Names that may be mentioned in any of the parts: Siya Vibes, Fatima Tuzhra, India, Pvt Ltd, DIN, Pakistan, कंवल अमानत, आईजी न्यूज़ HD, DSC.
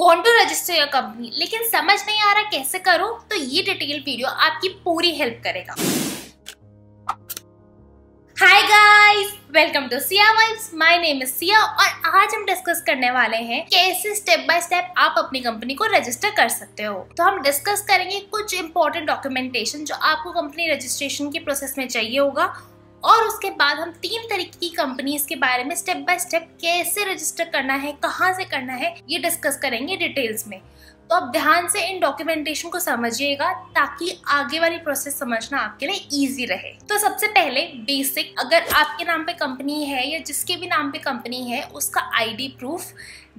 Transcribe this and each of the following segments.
want to register your company लेकिन समझ नहीं आ रहा कैसे करो, तो ये डिटेल वीडियो आपकी पूरी हेल्प करेगा। Hi guys, welcome to Siya vibes, my name is Siya और आज हम डिस्कस करने वाले हैं कैसे स्टेप बाय स्टेप आप अपनी कंपनी को रजिस्टर कर सकते हो। तो हम डिस्कस करेंगे कुछ इंपॉर्टेंट डॉक्यूमेंटेशन जो आपको कंपनी रजिस्ट्रेशन के प्रोसेस में चाहिए होगा और उसके बाद हम तीन तरीके की कंपनीज के बारे में स्टेप बाय स्टेप कैसे रजिस्टर करना है, कहाँ से करना है, ये डिस्कस करेंगे डिटेल्स में। तो आप ध्यान से इन डॉक्यूमेंटेशन को समझिएगा ताकि आगे वाली प्रोसेस समझना आपके लिए इजी रहे। तो सबसे पहले बेसिक, अगर आपके नाम पे कंपनी है या जिसके भी नाम पे कंपनी है उसका आईडी प्रूफ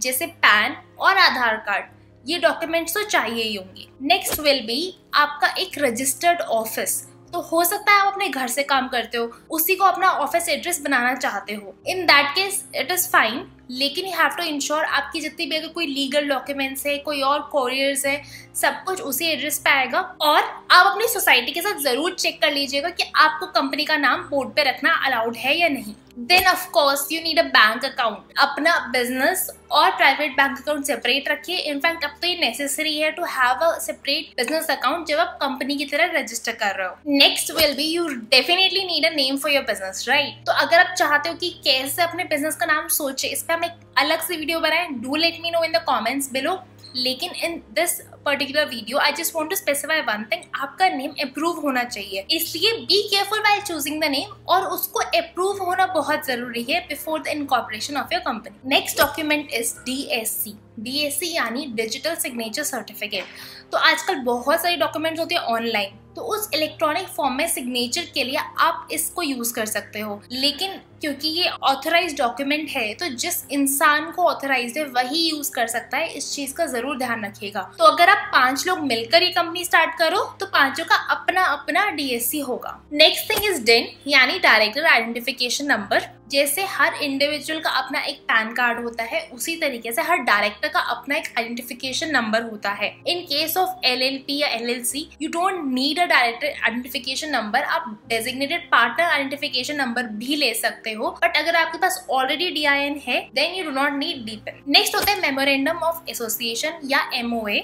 जैसे पैन और आधार कार्ड, ये डॉक्यूमेंट्स तो चाहिए ही होंगे। नेक्स्ट विल बी आपका एक रजिस्टर्ड ऑफिस। तो हो सकता है आप अपने घर से काम करते हो, उसी को अपना ऑफिस एड्रेस बनाना चाहते हो, in that case it is fine, लेकिन यू हैव टू इंश्योर आपकी जितनी भी अगर कोई लीगल डॉक्यूमेंट्स है, कोई और कोरियर्स है, सब कुछ उसी एड्रेस पे आएगा। और आप अपनी सोसाइटी के साथ जरूर चेक कर लीजिएगा कि आपको कंपनी का नाम बोर्ड पे रखना अलाउड है या नहीं। Then of course you need a bank account. अपना बिजनेस और प्राइवेट बैंक अकाउंट सेपरेट रखिए। इनफैक्ट अब तो ये नेसेसरी है to have a separate business account जब आप कंपनी की तरह रजिस्टर कर रहे हो। Next will be you definitely need a name for your business, right. तो अगर आप चाहते हो कि कैसे अपने बिजनेस का नाम सोचे, इस पर हम एक अलग से वीडियो बनाए, do let me know in the comments below. लेकिन in this particular video I just want to specify one thing, आपका नेम अप्रूव होना चाहिए, इसलिए be careful while choosing the name और उसको अप्रूव होना बहुत जरूरी है before the incorporation of your company. Next document is DSC। DSC यानी डिजिटल सिग्नेचर सर्टिफिकेट। तो आजकल बहुत सारी डॉक्यूमेंट्स होती है ऑनलाइन, तो उस इलेक्ट्रॉनिक फॉर्म में सिग्नेचर के लिए आप इसको यूज कर सकते हो, लेकिन क्योंकि ये ऑथराइज्ड डॉक्यूमेंट है तो जिस इंसान को ऑथराइज्ड है वही यूज कर सकता है, इस चीज का जरूर ध्यान रखिएगा। तो अगर आप 5 लोग मिलकर ये कंपनी स्टार्ट करो तो 5 का अपना अपना DSC होगा। नेक्स्ट थिंग इज DIN यानी डायरेक्टर आइडेंटिफिकेशन नंबर। जैसे हर इंडिविजुअल का अपना एक पैन कार्ड होता है, उसी तरीके से हर डायरेक्टर का अपना एक आइडेंटिफिकेशन नंबर होता है। इन केस ऑफ LLP या LLC you don't need a director identification number, आप डेजिग्नेटेड पार्टनर आइडेंटिफिकेशन नंबर भी ले सकते हो, बट अगर आपके पास ऑलरेडी DIN है then you do not need DPIN। नेक्स्ट होता है मेमोरेंडम ऑफ एसोसिएशन या MOA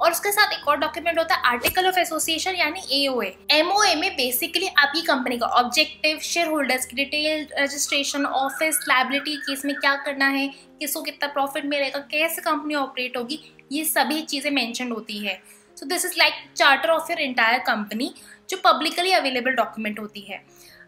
और उसके साथ एक और डॉक्यूमेंट होता है आर्टिकल ऑफ एसोसिएशन यानी AOA। MOA में बेसिकली आपकी कंपनी का ऑब्जेक्टिव, शेयर होल्डर्स की detail, registration, office, liability, case में क्या करना है, किसको कितना प्रॉफिट मिलेगा, कैसे कंपनी ऑपरेट होगी, ये सभी चीजें मेंशन होती है। So this is like charter of your entire company जो पब्लिकली अवेलेबल डॉक्यूमेंट होती है।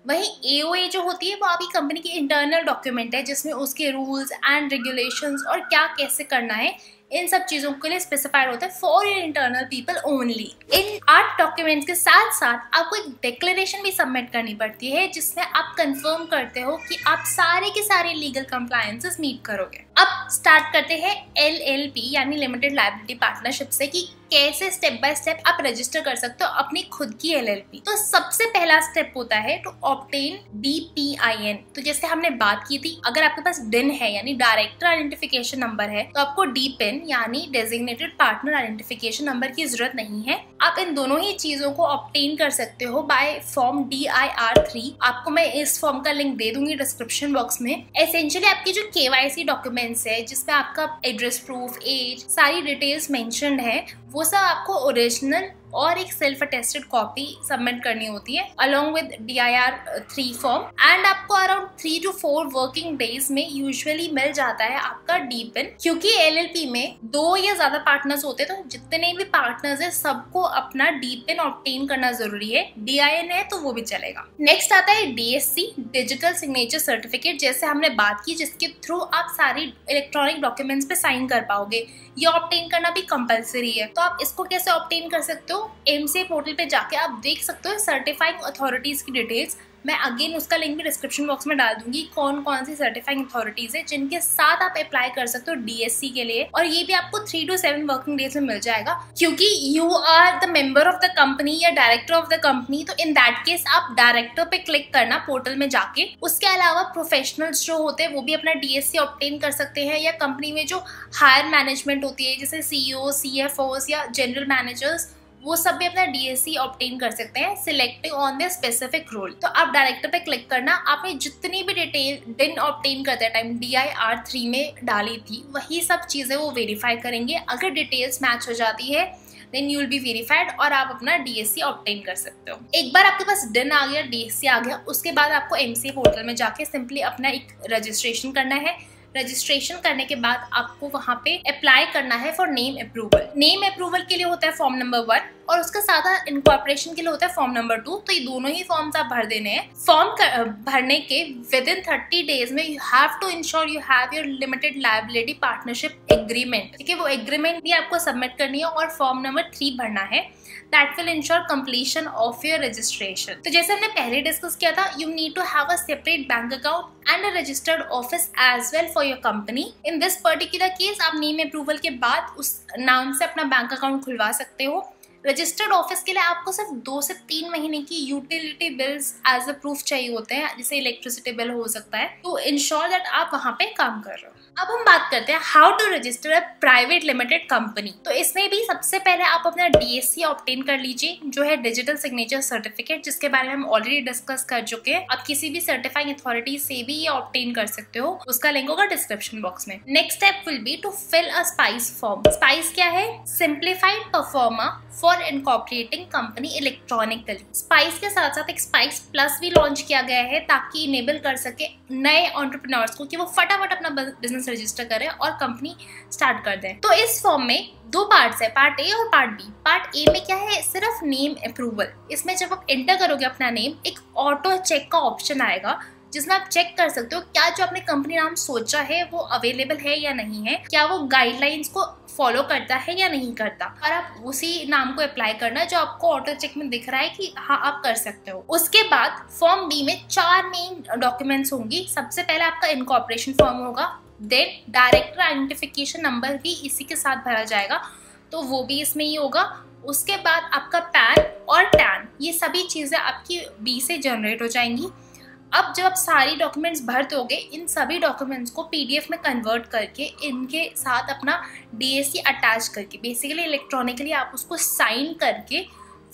वहीं AOA जो होती है वो आपकी कंपनी की इंटरनल डॉक्यूमेंट है जिसमें उसके रूल्स एंड रेगुलेशंस और क्या कैसे करना है, इन सब चीजों के लिए स्पेसिफाइड होता है for your internal people only. इन 8 डॉक्यूमेंट्स के साथ साथ आपको एक डिक्लेरेशन भी सबमिट करनी पड़ती है जिसमें आप कंफर्म करते हो कि आप सारे के सारे लीगल कंप्लायंसेस मीट करोगे। अब स्टार्ट करते हैं LLP यानी लिमिटेड लायबिलिटी पार्टनरशिप से कि कैसे स्टेप बाय स्टेप आप रजिस्टर कर सकते हो अपनी खुद की LLP। तो सबसे पहला स्टेप होता है टू ऑब्टेन DPIN। तो जैसे हमने बात की थी, अगर आपके पास DIN है यानी डायरेक्टर आइडेंटिफिकेशन नंबर है तो आपको DPIN यानी डेजिग्नेटेड पार्टनर आइडेंटिफिकेशन नंबर की जरूरत नहीं है। आप इन दोनों ही चीजों को ऑब्टेन कर सकते हो बाय फॉर्म DIR 3। आपको मैं इस फॉर्म का लिंक दे दूंगी डिस्क्रिप्शन बॉक्स में। एसेंशियली आपकी जो KYC डॉक्यूमेंट है जिसमें आपका एड्रेस प्रूफ, एज, सारी डिटेल्स मेंशन्ड है, वो सब आपको ओरिजिनल और एक सेल्फ अटेस्टेड कॉपी सबमिट करनी होती है along with DIR 3 form. And आपको अराउंड 3 to 4 वर्किंग डेज में यूजुअली मिल जाता है आपका DPIN। क्योंकि LLP में 2 या ज्यादा पार्टनर्स होते हैं तो जितने भी पार्टनर्स है सबको अपना DPIN ऑब्टेन करना जरूरी है। DIN है तो वो भी चलेगा। नेक्स्ट आता है DSC डिजिटल सिग्नेचर सर्टिफिकेट, जैसे हमने बात की, जिसके थ्रू आप सारी इलेक्ट्रॉनिक डॉक्यूमेंट्स पे साइन कर पाओगे। ये ऑब्टेन करना भी कंपल्सरी है। तो आप इसको कैसे ऑब्टेन कर सकते हो, MCA पोर्टल पे जाके आप देख सकते हो सर्टिफाइंग अथॉरिटीज की डिटेल्स। मैं अगेन उसका लिंक भी डिस्क्रिप्शन बॉक्स में डाल दूंगी, कौन कौन सी सर्टिफाइंग अथॉरिटीज है जिनके साथ आप अप्लाई कर सकते हो DSC के लिए। और ये भी आपको 3 to 7 वर्किंग डेज में मिल जाएगा। क्योंकि you are the member of the company या डायरेक्टर ऑफ द कंपनी, तो इन दैट केस आप डायरेक्टर पे क्लिक करना पोर्टल में जाके। उसके अलावा प्रोफेशनल्स जो होते हैं वो भी अपना DSC ऑब्टेन कर सकते हैं, या कंपनी में जो हायर मैनेजमेंट होती है जैसे CEO, CFOs या जनरल मैनेजर्स, वो सब भी अपना डीएससी ऑब्टेन कर सकते हैं selecting on the specific role. तो आप डायरेक्टर पे क्लिक करना, आपने जितनी भी डिटेल डिन ऑब्टेन करते टाइम DIR 3 में डाली थी वही सब चीज़ें वो वेरीफाई करेंगे। अगर डिटेल्स मैच हो जाती है then you will be verified और आप अपना DSC ऑब्टेन कर सकते हो। एक बार आपके पास DIN आ गया, DSC आ गया, उसके बाद आपको MCA पोर्टल में जाके सिंपली अपना एक रजिस्ट्रेशन करना है। रजिस्ट्रेशन करने के बाद आपको वहाँ पे अप्लाई करना है for name approval. Name approval के लिए होता है फॉर्म नंबर 1 और उसका साथ इनकॉर्पोरेशन के लिए होता है फॉर्म नंबर 2। तो ये दोनों ही फॉर्म्स आप भर देने हैं। फॉर्म भरने के विदिन 30 days में you have to ensure you have your limited liability partnership agreement, ठीक है, वो एग्रीमेंट भी आपको सबमिट करनी है और फॉर्म नंबर 3 भरना है। That will ensure completion of your registration. तो जैसे हमने पहले डिस्कस किया था, you need to have a separate bank account and a registered office as well for your company. In this particular case, आप name approval के बाद उस नाम से अपना बैंक अकाउंट खुलवा सकते हो। रजिस्टर्ड ऑफिस के लिए आपको सिर्फ 2 से 3 महीने की utility bills as a proof चाहिए होते हैं, जैसे इलेक्ट्रिसिटी बिल हो सकता है, तो इंश्योर दैट आप वहाँ पे काम कर रहे हो। अब हम बात करते हैं how to register a private limited company. तो इसमें भी सबसे पहले आप अपना DSC ऑब्टेन कर लीजिए, जो है डिजिटल सिग्नेचर सर्टिफिकेट, जिसके बारे में हम ऑलरेडी डिस्कस कर चुके हैं। आप किसी भी सर्टिफाइंग अथॉरिटी से भी ये ऑब्टेन कर सकते हो, उसका लिंक होगा डिस्क्रिप्शन बॉक्स में। Next step will be to fill a SPICE form. SPICE क्या है? सिंप्लीफाइड परफॉर्मा और इनकॉर्पोरेटिंग कंपनी इलेक्ट्रॉनिकली। SPICE के साथ साथ एक SPICE प्लस भी लॉन्च किया गया है ताकि इनेबल कर सके नए एंटरप्रेन्योर्स को कि वो फटाफट अपना बिजनेस रजिस्टर करें और कंपनी स्टार्ट कर दें। तो इस फॉर्म में 2 पार्ट्स है, पार्ट ए और पार्ट बी। पार्ट ए में क्या है? सिर्फ नेम अप्रूवल। इसमें जब आप एंटर करोगे अपना नेम, एक ऑटो चेक का ऑप्शन आएगा जिसमें आप चेक कर सकते हो क्या जो आपने कंपनी नाम सोचा है वो अवेलेबल है या नहीं है, क्या वो गाइडलाइंस को फॉलो करता है या नहीं करता, और आप उसी नाम को अप्लाई करना जो आपको ऑटो चेक में दिख रहा है कि हाँ आप कर सकते हो। उसके बाद फॉर्म बी में 4 मेन डॉक्यूमेंट्स होंगी। सबसे पहले आपका इनकॉर्पोरेशन फॉर्म होगा, देन डायरेक्टर आइडेंटिफिकेशन नंबर भी इसी के साथ भरा जाएगा, तो वो भी इसमें ही होगा। उसके बाद आपका पैन और टैन, ये सभी चीज़ें आपकी बी से जनरेट हो जाएंगी। अब जब आप सारी डॉक्यूमेंट्स भर दोगे, इन सभी डॉक्यूमेंट्स को PDF में कन्वर्ट करके इनके साथ अपना DSC अटैच करके बेसिकली इलेक्ट्रॉनिकली आप उसको साइन करके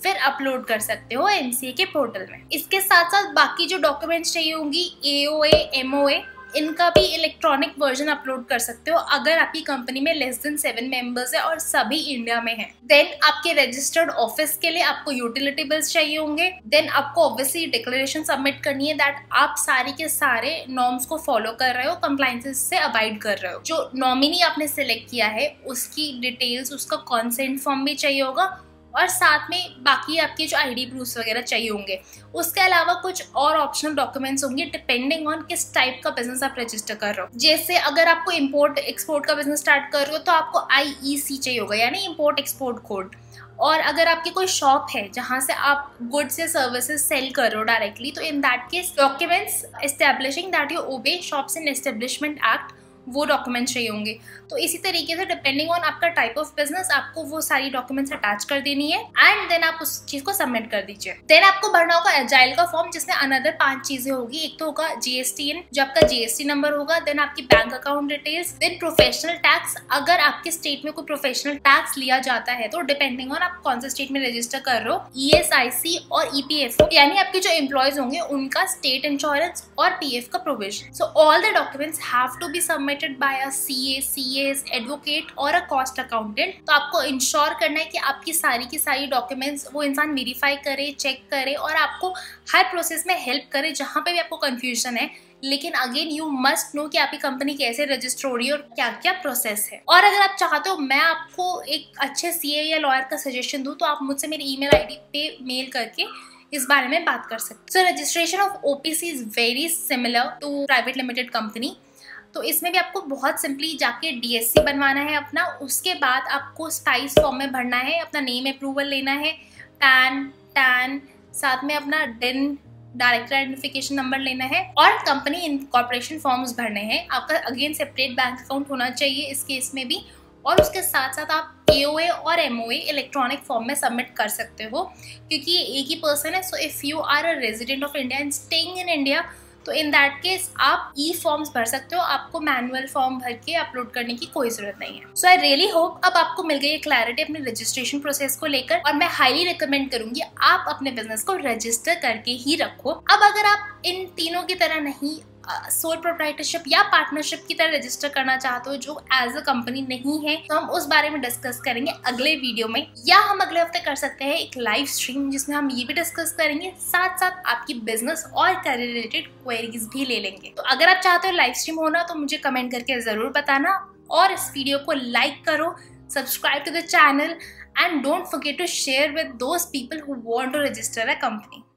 फिर अपलोड कर सकते हो MCA के पोर्टल में। इसके साथ साथ बाकी जो डॉक्यूमेंट्स चाहिए होंगी AOA MOA, इनका भी इलेक्ट्रॉनिक वर्जन अपलोड कर सकते हो अगर आपकी कंपनी में लेस देन 7 मेंबर्स है और सभी इंडिया में हैं। देन आपके रजिस्टर्ड ऑफिस के लिए आपको यूटिलिटी बिल्स चाहिए होंगे। देन आपको ऑब्वियसली डिक्लेरेशन सबमिट करनी है दैट आप सारे के सारे नॉर्म्स को फॉलो कर रहे हो, कंप्लाइंसेस से अवॉइड कर रहे हो। जो नॉमिनी आपने सिलेक्ट किया है उसकी डिटेल्स, उसका कॉन्सेंट फॉर्म भी चाहिए होगा और साथ में बाकी आपके जो ID प्रूफ्स वगैरह चाहिए होंगे। उसके अलावा कुछ और ऑप्शनल डॉक्यूमेंट्स होंगे डिपेंडिंग ऑन किस टाइप का बिजनेस आप रजिस्टर कर रहे हो। जैसे अगर आपको इंपोर्ट एक्सपोर्ट का बिजनेस स्टार्ट कर रहे हो तो आपको IEC चाहिए होगा, यानी इंपोर्ट एक्सपोर्ट कोड। और अगर आपकी कोई शॉप है जहाँ से आप गुड्स या सर्विसेज सेल कर रहे हो डायरेक्टली, तो in that case documents establishing that you obey shops and establishment act, वो डॉक्यूमेंट्स चाहिए होंगे। तो इसी तरीके से डिपेंडिंग ऑन आपका टाइप ऑफ बिजनेस आपको वो सारी डॉक्यूमेंट्स अटैच कर देनी है एंड देन आप उस चीज को सबमिट कर दीजिए। देन आपको भरना होगा एजाइल का फॉर्म जिसमें अनदर 5 चीजें होगी। एक तो होगा GSTN जो आपका GST नंबर होगा, देन आपकी bank account details, then professional tax. अगर आपके स्टेट में कोई प्रोफेशनल टैक्स लिया जाता है तो डिपेंडिंग ऑन आप कौन से स्टेट में रजिस्टर कर रहे हो, ESIC और EPF, यानी आपके जो एम्प्लॉयज होंगे उनका स्टेट इंश्योरेंस और PF का provision. So all the documents have to be submit by a CA, CS, advocate और a cost accountant। तो आपको इंश्योर करना है कि आपकी सारी की सारी डॉक्यूमेंट्स वो इंसान वेरीफाई करे, चेक करे और आपको हर प्रोसेस में हेल्प करे जहाँ पे भी आपको कंफ्यूजन है। लेकिन अगेन यू मस्ट नो कि आपकी कंपनी कैसे रजिस्टर हो रही है और क्या क्या प्रोसेस है। और अगर आप चाहते हो मैं आपको एक अच्छे CA या लॉयर का सजेशन दूँ तो आप मुझसे मेरी email ID पे मेल करके इस बारे में बात कर सकते। So registration of OPC is very similar to private limited company. तो इसमें भी आपको बहुत सिंपली जाके DSC बनवाना है अपना, उसके बाद आपको SPICE फॉर्म में भरना है, अपना नेम अप्रूवल लेना है, पैन, टैन, साथ में अपना DIN डायरेक्टर आइडेंटिफिकेशन नंबर लेना है और कंपनी इनकॉर्पोरेशन फॉर्म्स भरने हैं। आपका अगेन सेपरेट बैंक अकाउंट होना चाहिए इस केस में भी, और उसके साथ साथ आप AOA और MOA इलेक्ट्रॉनिक फॉर्म में सबमिट कर सकते हो क्योंकि ये एक ही पर्सन है। So if you are a resident of India and staying in India तो इन दैट केस आप ई फॉर्म्स भर सकते हो, आपको मैनुअल फॉर्म भर के अपलोड करने की कोई जरूरत नहीं है। सो आई रियली होप अब आपको मिल गई है क्लैरिटी अपने रजिस्ट्रेशन प्रोसेस को लेकर, और मैं हाईली रिकमेंड करूंगी आप अपने बिजनेस को रजिस्टर करके ही रखो। अब अगर आप इन तीनों की तरह नहीं, सोल प्रोप्राइटरशिप या पार्टनरशिप की तरह रजिस्टर करना चाहते हो जो एज अ कंपनी नहीं है, तो हम उस बारे में डिस्कस करेंगे अगले वीडियो में, या हम अगले हफ्ते कर सकते हैं एक लाइव स्ट्रीम जिसमें हम ये भी डिस्कस करेंगे, साथ साथ आपकी बिजनेस और करियर रिलेटेड क्वेरीज भी ले लेंगे। तो अगर आप चाहते हो लाइव स्ट्रीम होना तो मुझे कमेंट करके जरूर बताना, और इस वीडियो को लाइक करो, subscribe to the channel, and don't forget to share with those people who want to register a company.